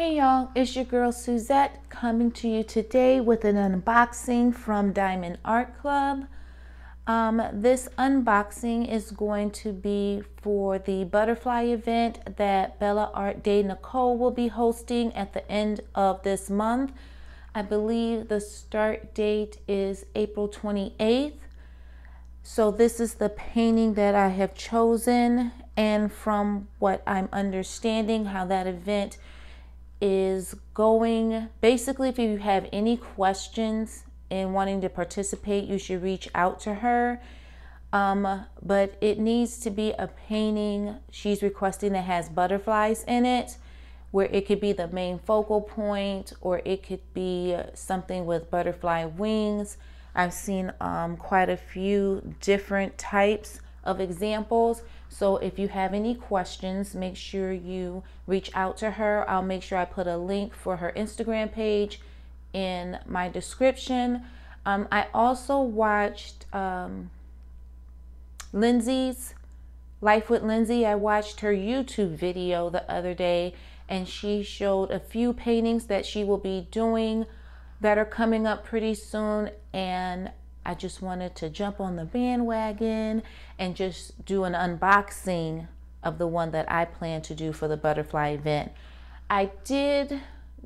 Hey y'all, it's your girl Suzette coming to you today with an unboxing from Diamond Art Club. This unboxing is going to be for the butterfly event that Bella Art De Nicole will be hosting at the end of this month. I believe the start date is April 28th. So this is the painting that I have chosen, and from what I'm understanding how that event is going, basically if you have any questions and wanting to participate, you should reach out to her, but it needs to be a painting she's requesting that has butterflies in it, where it could be the main focal point or it could be something with butterfly wings. I've seen quite a few different types of examples. So if you have any questions, make sure you reach out to her. I'll make sure I put a link for her Instagram page in my description. I also watched Lindsay's Life with Lindsay. I watched her YouTube video the other day, and she showed a few paintings that she will be doing that are coming up pretty soon, and I just wanted to jump on the bandwagon and just do an unboxing of the one that I plan to do for the butterfly event. I did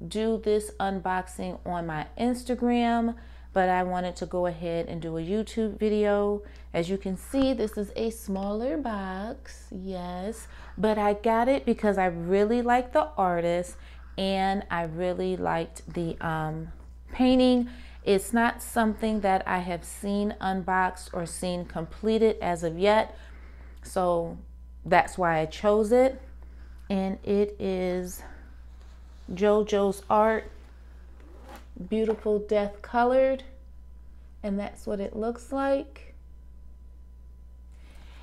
do this unboxing on my Instagram, but I wanted to go ahead and do a YouTube video. As you can see, this is a smaller box, yes, but I got it because I really like the artist and I really liked the painting. It's not something that I have seen unboxed or seen completed as of yet, so that's why I chose it. And it is JoJo's Art, Beautiful Death Colored, and that's what it looks like.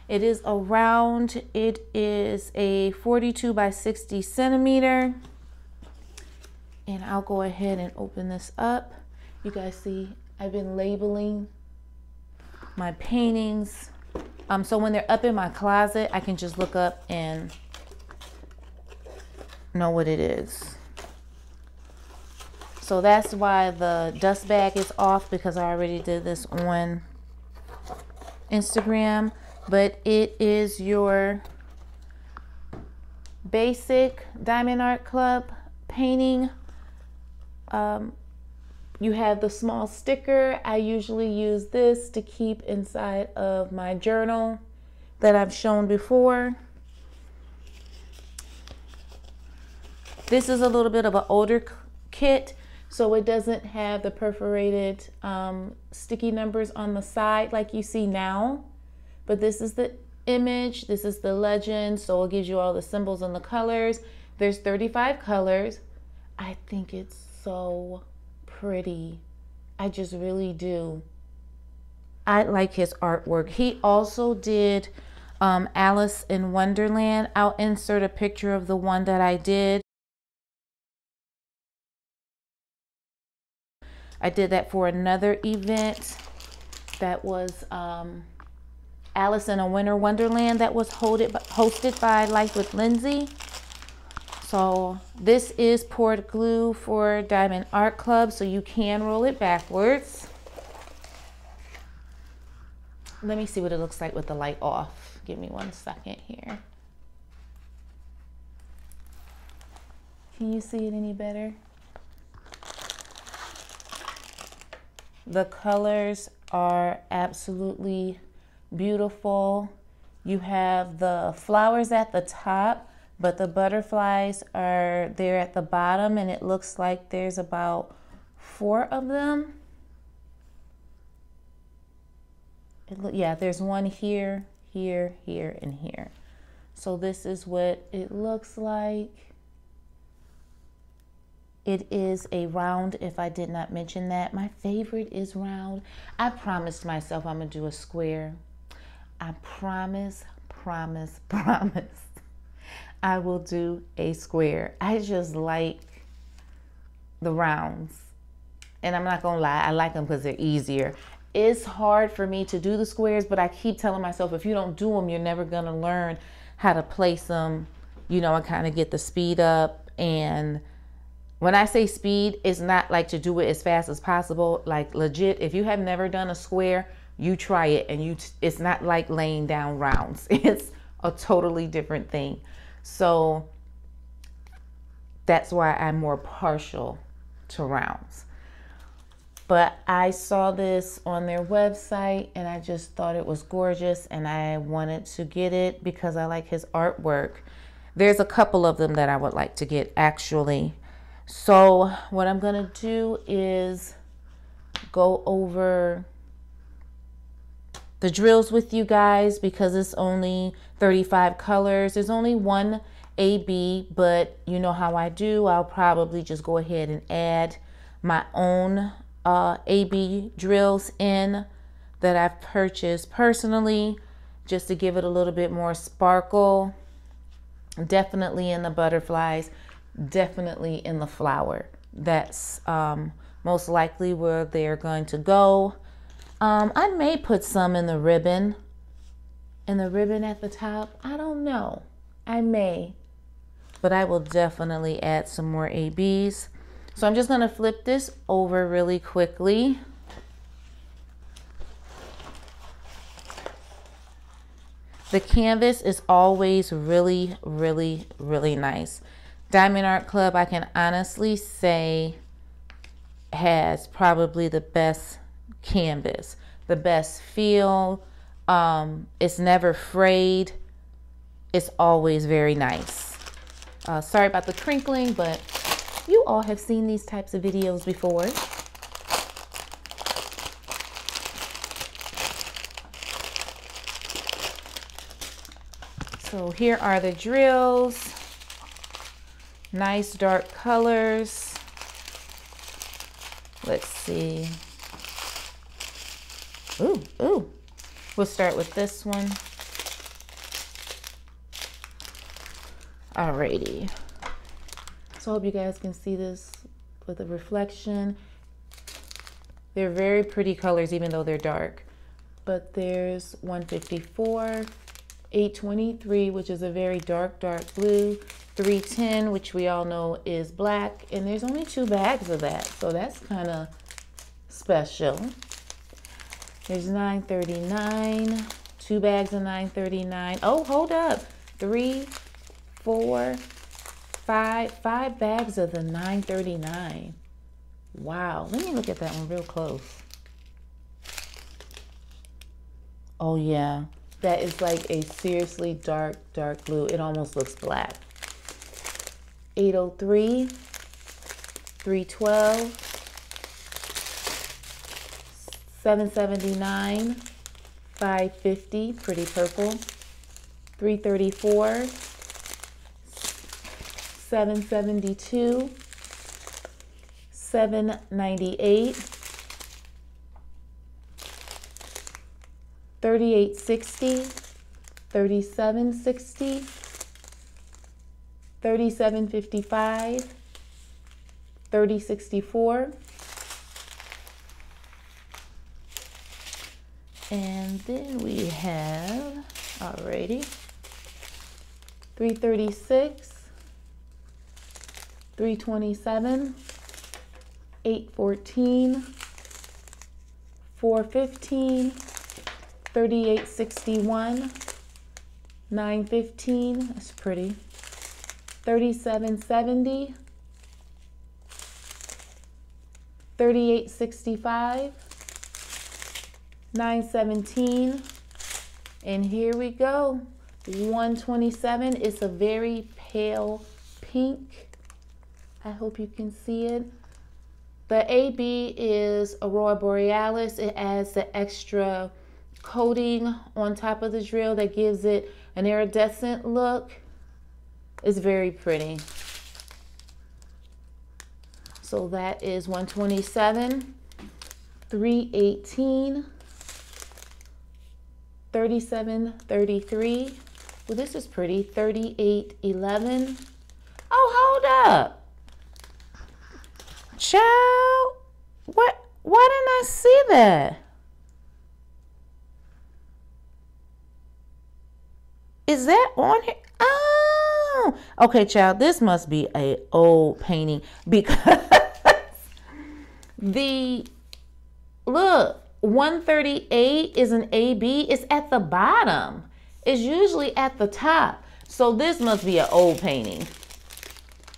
It is a round, it is a 42 by 60 centimeter. And I'll go ahead and open this up. You guys see, I've been labeling my paintings. So when they're up in my closet, I can just look up and know what it is. So that's why the dust bag is off, because I already did this on Instagram. But it is your basic Diamond Art Club painting. You have the small sticker. I usually use this to keep inside of my journal that I've shown before. This is a little bit of an older kit, so it doesn't have the perforated sticky numbers on the side like you see now, but this is the image, this is the legend, so it gives you all the symbols and the colors. There's 35 colors. I think it's so pretty. I just really do. I like his artwork. He also did Alice in Wonderland. I'll insert a picture of the one that I did. I did that for another event that was Alice in a Winter Wonderland that was hosted by Life with Lindsay. So this is poured glue for Diamond Art Club, so you can roll it backwards. Let me see what it looks like with the light off. Give me one second here. Can you see it any better? The colors are absolutely beautiful. You have the flowers at the top, but the butterflies are there at the bottom, and it looks like there's about 4 of them. Yeah, there's one here, here, here, and here. So this is what it looks like. It is a round, if I did not mention that. My favorite is round. I promised myself I'm gonna do a square. I promise, promise, promise. I will do a square. I just like the rounds, and I'm not gonna lie, I like them because they're easier. It's hard for me to do the squares, but I keep telling myself, if you don't do them, you're never gonna learn how to place them, you know, and kind of get the speed up and When I say speed, it's not like to do it as fast as possible. Like legit, if you have never done a square, you try it and it's not like laying down rounds. It's a totally different thing. So that's why I'm more partial to rounds. But I saw this on their website and I just thought it was gorgeous and I wanted to get it because I like his artwork. There's a couple of them that I would like to get actually. So what I'm gonna do is go over the drills with you guys because it's only 35 colors. There's only one AB, but you know how I do. I'll probably just go ahead and add my own AB drills in that I've purchased personally just to give it a little bit more sparkle. Definitely in the butterflies, definitely in the flower. That's most likely where they're going to go. I may put some in the ribbon at the top. I don't know, I may, but I will definitely add some more ABs. So I'm just going to flip this over really quickly. The canvas is always really, really, really nice. Diamond Art Club, I can honestly say, has probably the best canvas, the best feel. It's never frayed. It's always very nice. Sorry about the crinkling, but you all have seen these types of videos before. So here are the drills. Nice dark colors. Let's see. Ooh, ooh. We'll start with this one. Alrighty. So I hope you guys can see this with a reflection. They're very pretty colors, even though they're dark. But there's 154, 823, which is a very dark, dark blue, 310, which we all know is black, and there's only 2 bags of that, so that's kind of special. There's 939, 2 bags of 939. Oh, hold up, 3, 4, 5 bags of the 939. Wow, let me look at that one real close. Oh yeah, that is like a seriously dark, dark blue. It almost looks black. 803, 312, 779, 550, pretty purple, 334, 772, 798, 3860, 3760, 3755, 3064, and then we have already 336. 327, 814, 415, 3861, 915, that's pretty, 3770, 3865, 917, and here we go, 127. It's a very pale pink. I hope you can see it. The AB is Aurora Borealis. It adds the extra coating on top of the drill that gives it an iridescent look. It's very pretty. So that is 127, 318, 3733. Well, this is pretty. 3811. Oh, hold up. Child, why didn't I see that? Is that on here? Ah, Oh, okay, child, this must be a old painting because the, look, 138 is an AB. It's at the bottom. It's usually at the top. So this must be an old painting.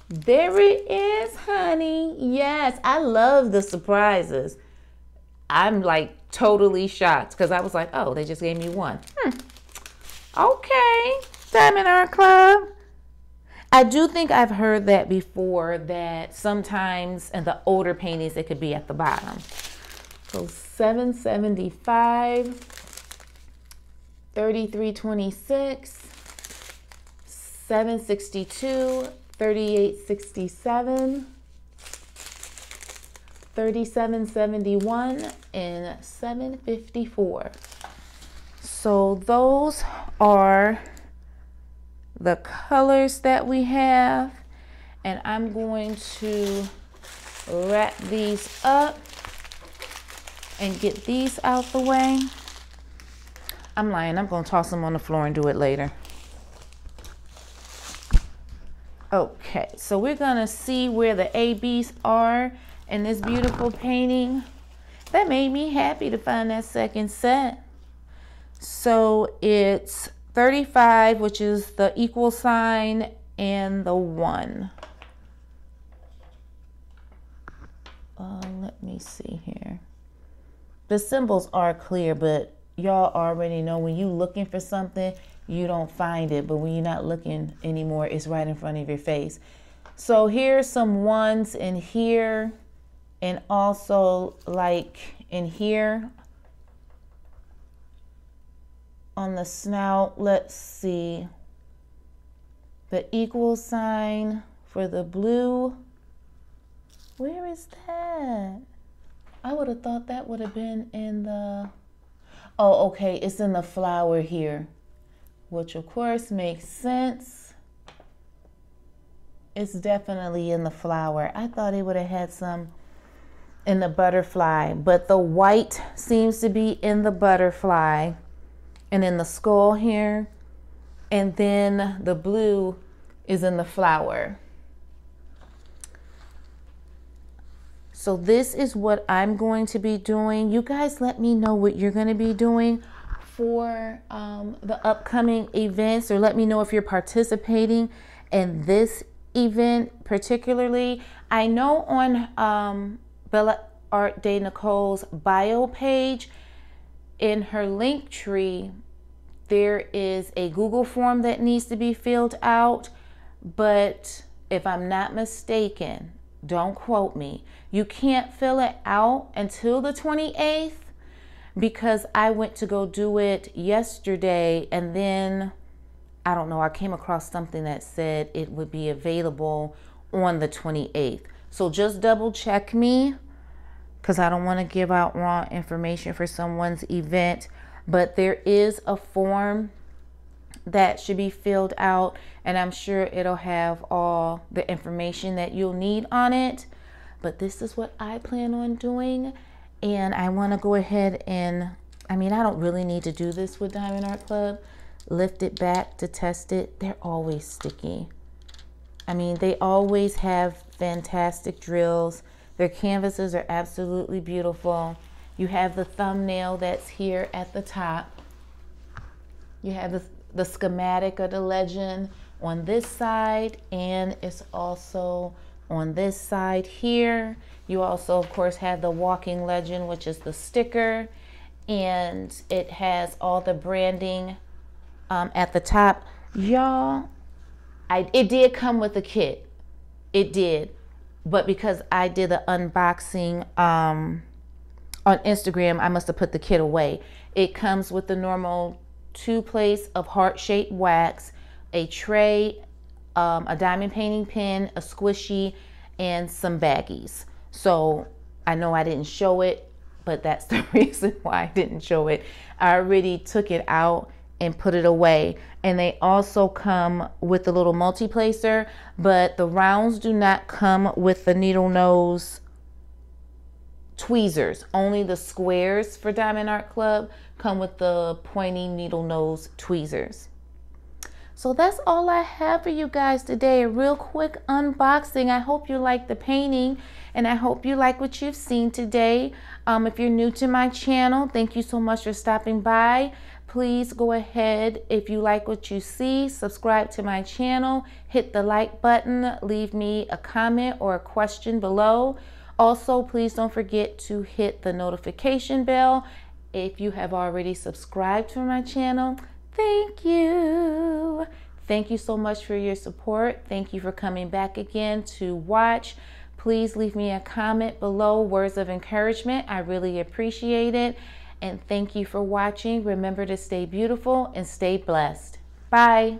There it is, honey. Yes, I love the surprises. I'm like totally shocked because I was like, oh, they just gave me one. Okay, Diamond Art Club. I do think I've heard that before, that sometimes in the older paintings, it could be at the bottom. So 775, 3326, 762, 3867, 3771, and 754. So those are the colors that we have, and I'm going to wrap these up and get these out the way. I'm lying, I'm gonna toss them on the floor and do it later. Okay, so we're gonna see where the ABs are in this beautiful painting. That made me happy to find that second set. So it's 35, which is the equal sign and the 1. Let me see here. The symbols are clear, but y'all already know when you're looking for something, you don't find it. But when you're not looking anymore, it's right in front of your face. So here's some ones in here, and also like in here on the snout. Let's see, the equal sign for the blue. Where is that? I would have thought that would have been in the, oh, okay, it's in the flower here, which of course makes sense. It's definitely in the flower. I thought it would have had some in the butterfly, but the white seems to be in the butterfly and in the skull here, and then the blue is in the flower. So this is what I'm going to be doing. You guys let me know what you're going to be doing for the upcoming events, or let me know if you're participating in this event particularly. I know on Bella Art De Nicole's bio page, in her link tree, there is a Google form that needs to be filled out, but if I'm not mistaken, don't quote me, you can't fill it out until the 28th, because I went to go do it yesterday, and then, I don't know, I came across something that said it would be available on the 28th. So just double check me, because I don't want to give out wrong information for someone's event, but there is a form that should be filled out, and I'm sure it'll have all the information that you'll need on it. But this is what I plan on doing, and I want to go ahead and, I mean, I don't really need to do this with Diamond Art Club. Lift it back to test it. They're always sticky. I mean, they always have fantastic drills. Their canvases are absolutely beautiful. You have the thumbnail that's here at the top. You have the schematic or the legend on this side, and it's also on this side here. You also, of course, have the walking legend, which is the sticker, and it has all the branding at the top. Y'all, it did come with a kit. It did. But because I did an unboxing on Instagram, I must have put the kit away. It comes with the normal 2 plates of heart-shaped wax, a tray, a diamond painting pen, a squishy, and some baggies. So I know I didn't show it, but that's the reason why I didn't show it. I already took it out and put it away. And they also come with the little multi-placer, but the rounds do not come with the needle nose tweezers. Only the squares for Diamond Art Club come with the pointy needle nose tweezers. So that's all I have for you guys today. A real quick unboxing. I hope you like the painting and I hope you like what you've seen today. If you're new to my channel, thank you so much for stopping by. Please go ahead, if you like what you see, subscribe to my channel, hit the like button, leave me a comment or a question below. Also, please don't forget to hit the notification bell if you have already subscribed to my channel. Thank you. Thank you so much for your support. Thank you for coming back again to watch. Please leave me a comment below, words of encouragement. I really appreciate it. And thank you for watching. Remember to stay beautiful and stay blessed. Bye.